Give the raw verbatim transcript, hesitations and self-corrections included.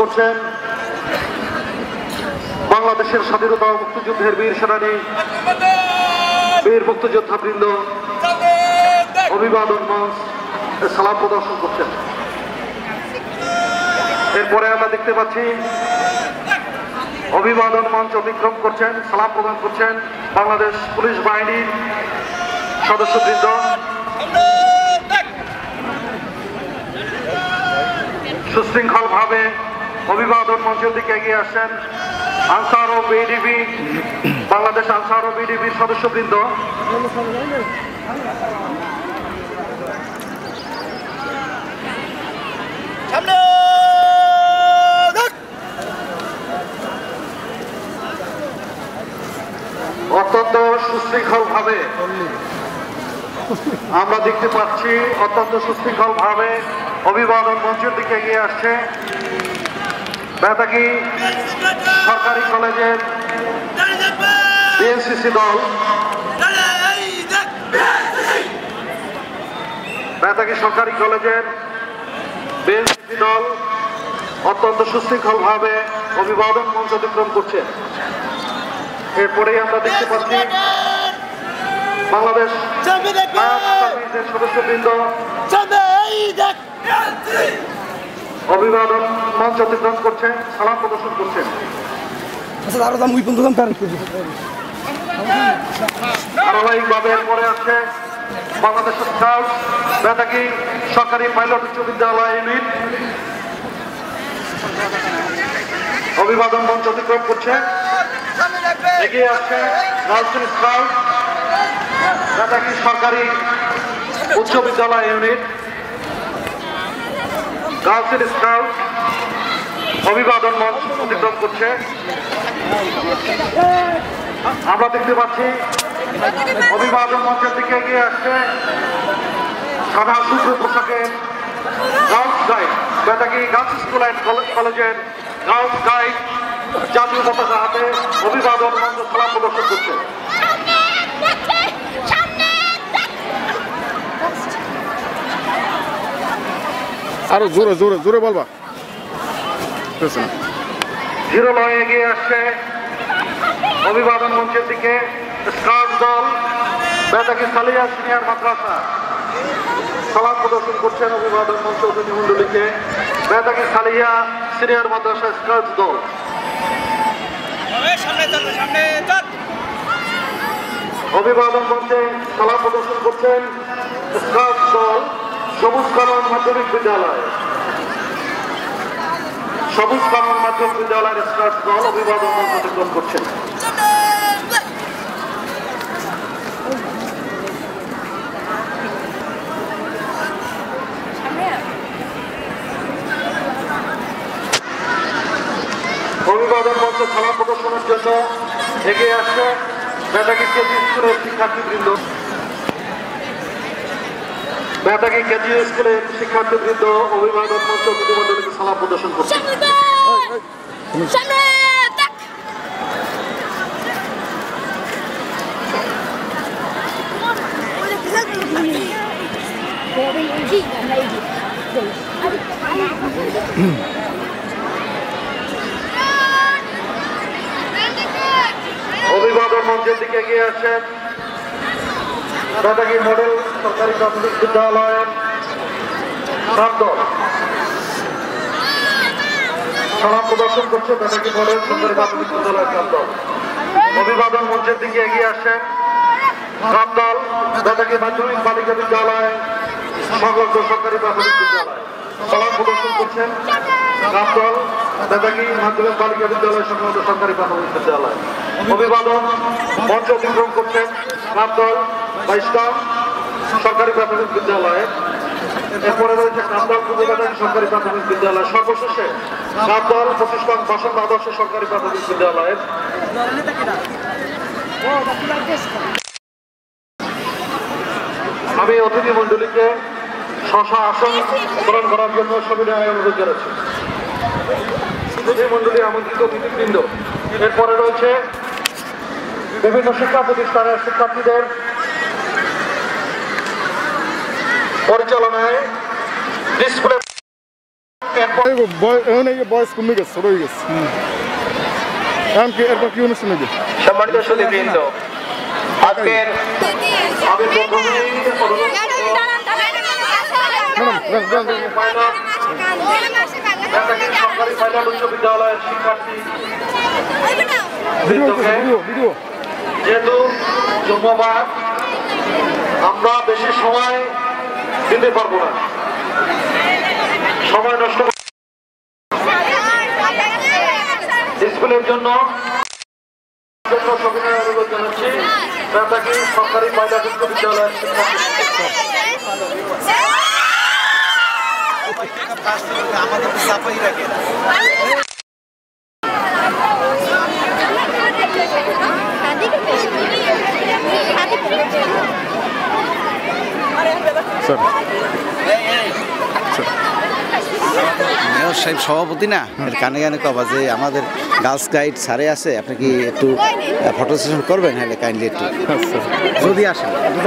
করছেন বাংলাদেশের স্বাধীনতা ও মুক্তিযুদ্ধের বীর সেনানী বীর মুক্তিযোদ্ধাবৃন্দ অভিবাদন সালাম প্রদর্শন করছেন। এরপরে আমরা দেখতে পাচ্ছি অভিবাদন মঞ্চ অতিক্রম করছেন, সালাম প্রদান করছেন বাংলাদেশ পুলিশ বাহিনীর সদস্যবৃন্দ। সুশৃঙ্খল ভাবে অভিবাদন মঞ্চের দিকে এগিয়ে আসছেন আনসার ও বিডিবি বাংলাদেশ আনসার ও বিডিবির সদস্যবৃন্দ। অত্যন্ত সুশৃঙ্খল ভাবে আমরা দেখতে পাচ্ছি অত্যন্ত সুশৃঙ্খল ভাবে অভিবাদন মঞ্চের দিকে এগিয়ে আসছে বেতাগী সরকারি কলেজের বিএনসিসি দল। বেতাগী সরকারি কলেজের বিএনসিসি দল অত্যন্ত সুশৃঙ্খল ভাবে অভিবাদন মঞ্চ অতিক্রম করছে। এরপরেই আমরা দেখতে পাচ্ছি বাংলাদেশ সদস্যবৃন্দ অভিবাদন মঞ্চ অতিক্রম করছেন, সালাম প্রদর্শন করছেন। ধারাবাহিকভাবে এরপরে আছে বাংলাদেশ বেতাগী সরকারি পাইলট উচ্চ বিদ্যালয় ইউনিট অভিবাদন মঞ্চ অতিক্রম করছে। এগিয়ে আসছে গার্লস স্কাউট বেতাগী সরকারি উচ্চ বিদ্যালয় ইউনিট। গার্লসের স্কাউট অভিবাদন মঞ্চ অতিক্রম করছে। আমরা দেখতে পাচ্ছি অভিবাদন মঞ্চের দিকে এগিয়ে আসছে সাদা শুভ্র পোশাকের girls guide Betagi girls school and কলেজের গার্লস গাইড জাতীয় পতাকা হাতে অভিবাদন মঞ্চ সালাম প্রদর্শন করছে। আরো জোরে জোরে জোরে বলবা। জিরো নয় এগিয়ে আসছে অভিবাদন মঞ্চের দিকে স্কাউট দল বেতাগী সালিয়া সিনিয়র মাদ্রাসা সালাম প্রদর্শন করছেন অভিবাদন মঞ্চ অতিথি মন্ডলীকে বেতাগী সালিয়া সিনিয়র মাদ্রাসা স্কাউট দল। অভিবাদন মঞ্চে সালাম প্রদর্শন করছেন স্কাউট দল সবুজ কানন মাধ্যমিক বিদ্যালয়। সবুজ কানন মাধ্যমিক বিদ্যালয়ের স্কাউট দল অভিবাদন মঞ্চ অতিক্রম করছেন। অভিবাদন মঞ্চে সালাম প্রদর্শনের জন্য এগিয়ে আসছে বেতাগী কেজি স্কুলের শিক্ষার্থীবৃন্দ। বেতাগী কেজি স্কুলের শিক্ষার্থীবৃন্দ অভিবাদন মঞ্চ অতিথিমণ্ডলীকে সালাম প্রদর্শন করছে। অভিবাদন মঞ্চের দিকে এগিয়ে আসছেন বেতাগী মডেল সরকারি প্রাথমিক বিদ্যালয়ের সালাম প্রদর্শন করছে বেতাগী মডেল সরকারি প্রাথমিক বিদ্যালয়ের ছাত্র দল। অভিবাদন মঞ্চের দিকে এগিয়ে আসছেন ছাত্র দল বেতাগী মাধ্যমিক বালিকা বিদ্যালয় সকল সরকারি প্রাথমিক বিদ্যালয় সালাম প্রদর্শন করছেন ছাত্র দল বেতাগী মাধ্যমিক বালিকা বিদ্যালয় সকল সরকারি প্রাথমিক বিদ্যালয়। অভিবাদন মঞ্চ অতিক্রম করছেন ছাত্র দল বাইশগ্রাম সরকারি প্রাথমিক বিদ্যালয়ে। এরপরে রয়েছে কামদাল কুমিল্লা সরকারি প্রাথমিক বিদ্যালয়। সর্বশেষে কামদাল প্রতিষ্ঠান বাসন্ত আদর্শ সরকারি প্রাথমিক বিদ্যালয়ের আমি অতিথি মন্ডলীকে শশা আসন গ্রহণ করার জন্য সবিনয় অনুরোধ জানাচ্ছি। অতিথি মন্ডলী আমন্ত্রিত অতিথিবৃন্দ, এরপরে রয়েছে বিভিন্ন শিক্ষা প্রতিষ্ঠানের শিক্ষার্থীদের পরিচালনায় ডিসপ্লে বয়স কমে গেছে, ছোট হয়ে গেছে। এমনকি এরপর কি অনুষ্ঠান হবে? সম্মানিত সুধীবৃন্দ, আজকের আমি প্রথমেই অনুরোধ আমরা বেশি সময় দিতে পারবো না, সময় নষ্ট স্কুলের জন্য অনুরোধ জানাচ্ছি। তাকে সরকারি মহিলা বিশ্ববিদ্যালয়ের আমাদের চাপাই রাখে। মেয়র সাহেব সভাপতি না, কানে কানে কবা যে আমাদের গার্লস গাইড সারে আছে, আপনি কি একটু ফটো সেশন করবেন? হ্যাঁ, কাইন্ডলি একটু যদি আসেন।